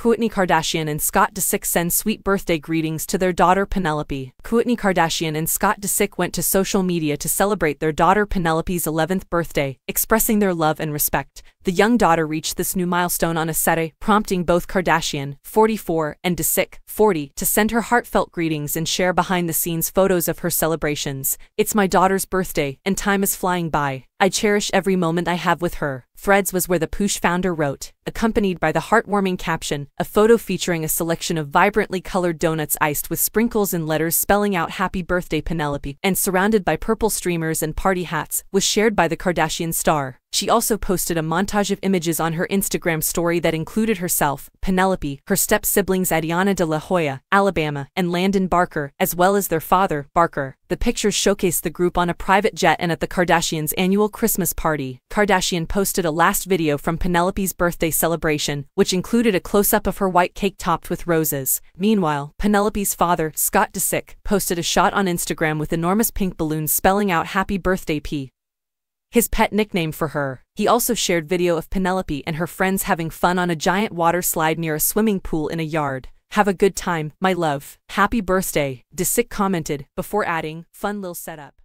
Kourtney Kardashian and Scott Disick send sweet birthday greetings to their daughter Penelope. Kourtney Kardashian and Scott Disick went to social media to celebrate their daughter Penelope's 11th birthday, expressing their love and respect. The young daughter reached this new milestone on a Saturday, prompting both Kardashian, 44, and Disick, 40, to send her heartfelt greetings and share behind-the-scenes photos of her celebrations. "It's my daughter's birthday, and time is flying by. I cherish every moment I have with her." Threads was where the Poosh founder wrote, accompanied by the heartwarming caption, a photo featuring a selection of vibrantly colored donuts iced with sprinkles and letters spelling out "Happy Birthday Penelope," and surrounded by purple streamers and party hats, was shared by the Kardashian star. She also posted a montage of images on her Instagram story that included herself, Penelope, her step-siblings Adiana De La Hoya, Alabama, and Landon Barker, as well as their father, Barker. The pictures showcased the group on a private jet and at the Kardashians' annual Christmas party. Kardashian posted a last video from Penelope's birthday celebration, which included a close-up of her white cake topped with roses. Meanwhile, Penelope's father, Scott Disick, posted a shot on Instagram with enormous pink balloons spelling out "Happy Birthday P," his pet nickname for her. He also shared video of Penelope and her friends having fun on a giant water slide near a swimming pool in a yard. "Have a good time, my love. Happy birthday," Disick commented, before adding, "Fun lil setup."